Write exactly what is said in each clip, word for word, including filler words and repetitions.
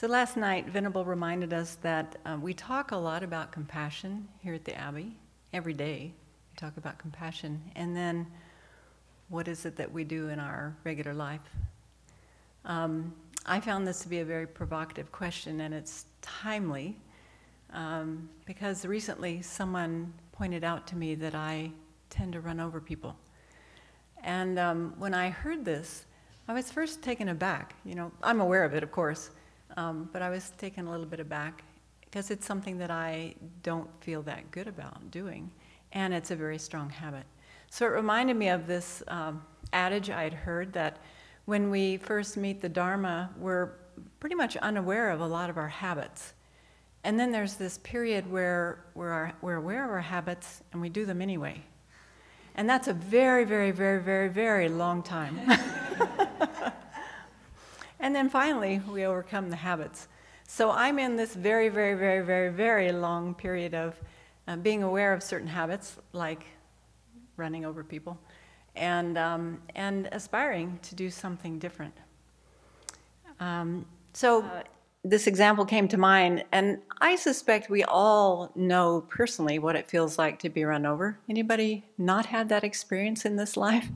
So last night, Venerable reminded us that uh, we talk a lot about compassion here at the Abbey. Every day we talk about compassion. And then what is it that we do in our regular life? Um, I found this to be a very provocative question, and it's timely um, because recently someone pointed out to me that I tend to run over people. And um, when I heard this, I was first taken aback. You know, I'm aware of it, of course, um, but I was taken a little bit aback because it's something that I don't feel that good about doing, and it's a very strong habit. So it reminded me of this um, adage I had heard that when we first meet the Dharma, we're pretty much unaware of a lot of our habits. And then there's this period where we're, our, we're aware of our habits and we do them anyway. And that's a very, very, very, very, very long time. And then finally, we overcome the habits. So I'm in this very, very, very, very, very long period of uh, being aware of certain habits, like running over people, and, um, and aspiring to do something different. Um, so uh, this example came to mind, and I suspect we all know personally what it feels like to be run over. Anybody not had that experience in this life?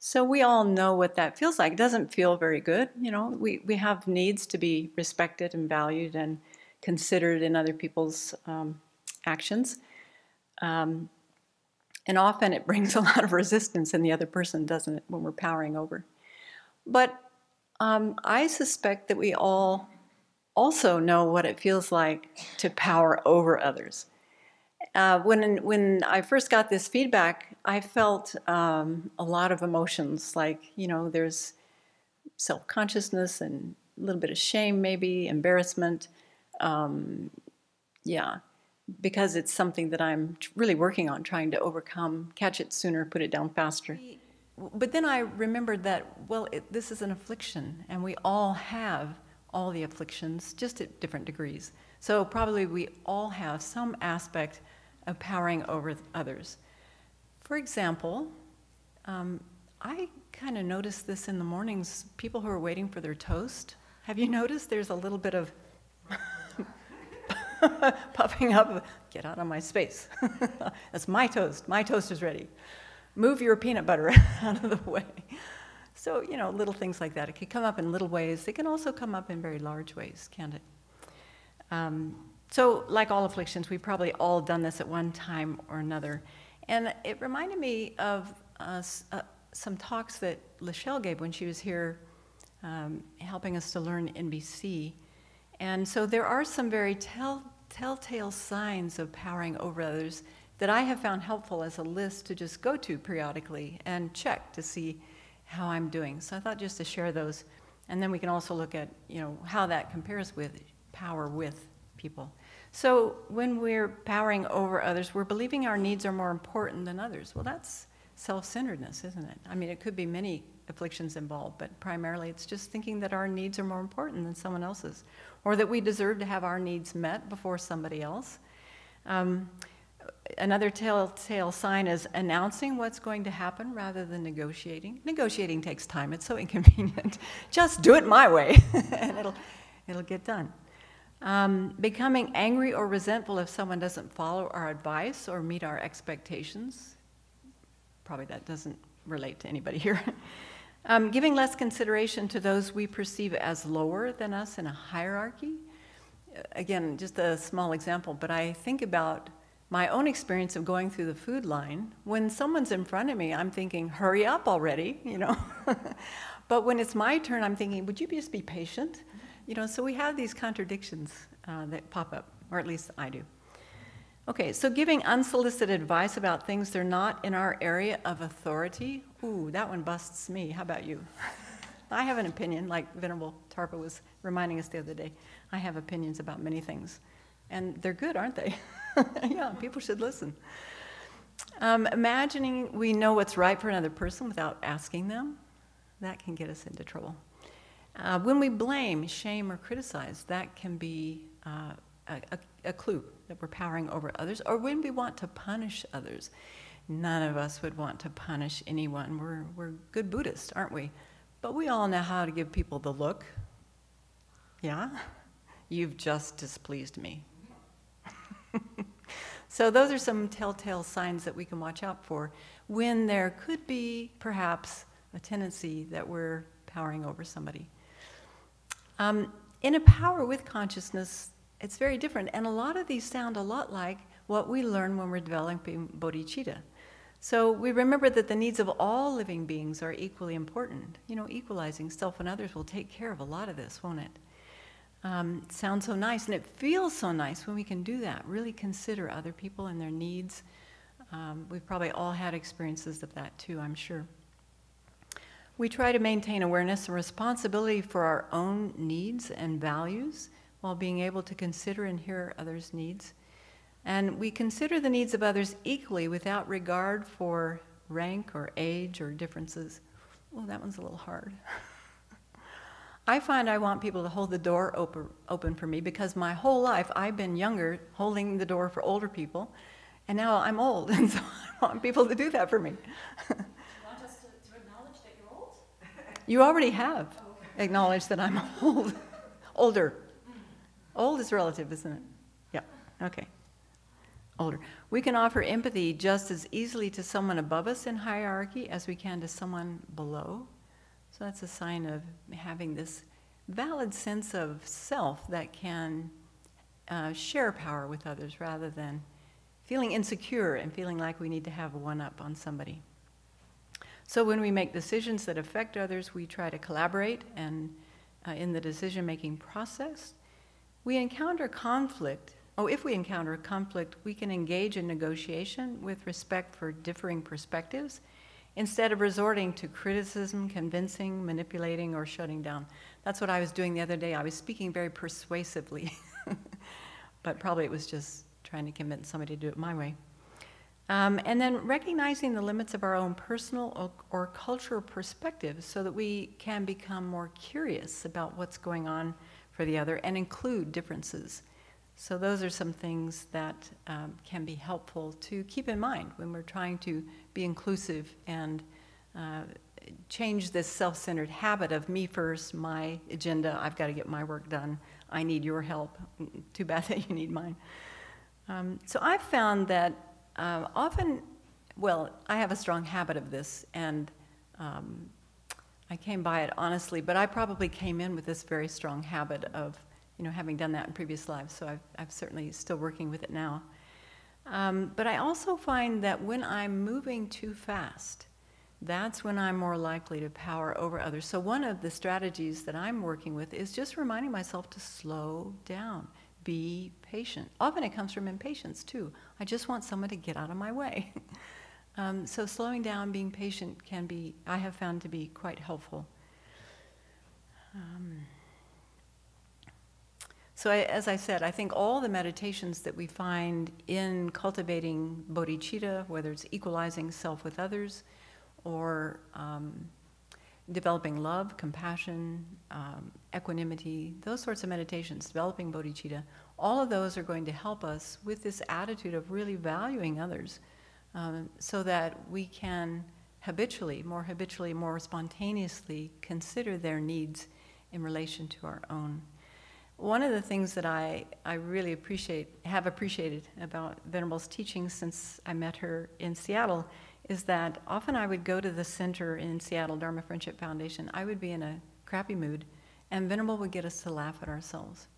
So we all know what that feels like. It doesn't feel very good. You know, we, we have needs to be respected and valued and considered in other people's um, actions. Um, And often it brings a lot of resistance in the other person, doesn't it, when we're powering over. But um, I suspect that we all also know what it feels like to power over others. Uh, when, when I first got this feedback, I felt um, a lot of emotions, like, you know, there's self-consciousness and a little bit of shame maybe, embarrassment, um, yeah. Because it's something that I'm really working on, trying to overcome, catch it sooner, put it down faster. But then I remembered that, well, it, this is an affliction, and we all have all the afflictions, just at different degrees. So probably we all have some aspect of powering over others. For example, um, I kind of noticed this in the mornings, people who are waiting for their toast. Have you noticed there's a little bit of puffing up, get out of my space. That's my toast. My toast is ready. Move your peanut butter out of the way. So, you know, little things like that. It can come up in little ways. It can also come up in very large ways, can't it? Um, so, like all afflictions, we've probably all done this at one time or another. And it reminded me of uh, uh, some talks that Lachelle gave when she was here um, helping us to learn N B C. And so there are some very tell, telltale signs of powering over others that I have found helpful as a list to just go to periodically and check to see how I'm doing. So I thought just to share those, and then we can also look at, you know, how that compares with power with people. So when we're powering over others, we're believing our needs are more important than others. Well, that's self-centeredness, isn't it? I mean, it could be many afflictions involved, but primarily it's just thinking that our needs are more important than someone else's, or that we deserve to have our needs met before somebody else. Um, another telltale sign is announcing what's going to happen rather than negotiating. Negotiating takes time, it's so inconvenient. Just do it my way, and it'll, it'll get done. Um, becoming angry or resentful if someone doesn't follow our advice or meet our expectations. Probably that doesn't relate to anybody here. Um, giving less consideration to those we perceive as lower than us in a hierarchy. Again, just a small example, but I think about my own experience of going through the food line. When someone's in front of me, I'm thinking, hurry up already, you know. But when it's my turn, I'm thinking, would you just be patient? You know, so we have these contradictions uh, that pop up, or at least I do. Okay, so giving unsolicited advice about things they're not in our area of authority. Ooh, that one busts me. How about you? I have an opinion, like Venerable Tarpa was reminding us the other day. I have opinions about many things. And they're good, aren't they? Yeah, people should listen. Um, imagining we know what's right for another person without asking them, that can get us into trouble. Uh, when we blame, shame, or criticize, that can be uh, a, a, a clue that we're powering over others, or when we want to punish others. None of us would want to punish anyone. We're, we're good Buddhists, aren't we? But we all know how to give people the look. Yeah? You've just displeased me. So those are some telltale signs that we can watch out for when there could be perhaps a tendency that we're powering over somebody. Um, in a power with consciousness, it's very different, and a lot of these sound a lot like what we learn when we're developing bodhicitta. So we remember that the needs of all living beings are equally important. You know, equalizing self and others will take care of a lot of this, won't it? Um, it sounds so nice, and it feels so nice when we can do that, really consider other people and their needs. Um, we've probably all had experiences of that too, I'm sure. We try to maintain awareness and responsibility for our own needs and values, while being able to consider and hear others' needs. And we consider the needs of others equally without regard for rank or age or differences. Well, that one's a little hard. I find I want people to hold the door open, open for me, because my whole life I've been younger, holding the door for older people, and now I'm old, and so I want people to do that for me. Do you want us to, to acknowledge that you're old? You already have oh, okay. acknowledged that I'm old, older. Old is relative, isn't it? Yeah, okay. Older. We can offer empathy just as easily to someone above us in hierarchy as we can to someone below. So that's a sign of having this valid sense of self that can uh, share power with others rather than feeling insecure and feeling like we need to have one up on somebody. So when we make decisions that affect others, we try to collaborate and uh, in the decision-making process. We encounter conflict, oh, if we encounter conflict, we can engage in negotiation with respect for differing perspectives instead of resorting to criticism, convincing, manipulating, or shutting down. That's what I was doing the other day. I was speaking very persuasively, but probably it was just trying to convince somebody to do it my way. Um, and then recognizing the limits of our own personal or, or cultural perspectives so that we can become more curious about what's going on for the other and include differences. So those are some things that um, can be helpful to keep in mind when we're trying to be inclusive and uh, change this self-centered habit of me first, my agenda, I've got to get my work done, I need your help, too bad that you need mine. Um, so I've found that uh, often, well, I have a strong habit of this, and um, I came by it honestly, but I probably came in with this very strong habit of, you know, having done that in previous lives, so I've, I've certainly still working with it now. Um, but I also find that when I'm moving too fast, that's when I'm more likely to power over others. So one of the strategies that I'm working with is just reminding myself to slow down, be patient. Often it comes from impatience too. I just want someone to get out of my way. Um, so slowing down, being patient can be, I have found to be quite helpful. Um, so I, as I said, I think all the meditations that we find in cultivating bodhicitta, whether it's equalizing self with others, or um, developing love, compassion, um, equanimity, those sorts of meditations, developing bodhicitta, all of those are going to help us with this attitude of really valuing others. Um, so that we can habitually, more habitually, more spontaneously consider their needs in relation to our own. One of the things that I, I really appreciate, have appreciated about Venerable's teaching since I met her in Seattle is that often I would go to the center in Seattle, Dharma Friendship Foundation, I would be in a crappy mood, and Venerable would get us to laugh at ourselves.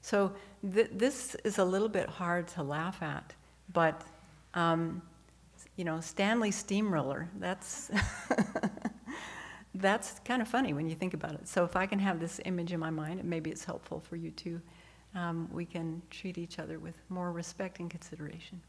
So th this is a little bit hard to laugh at, but um, you know, Stanley Steamroller, that's, that's kind of funny when you think about it. So if I can have this image in my mind, and maybe it's helpful for you too, um, we can treat each other with more respect and consideration.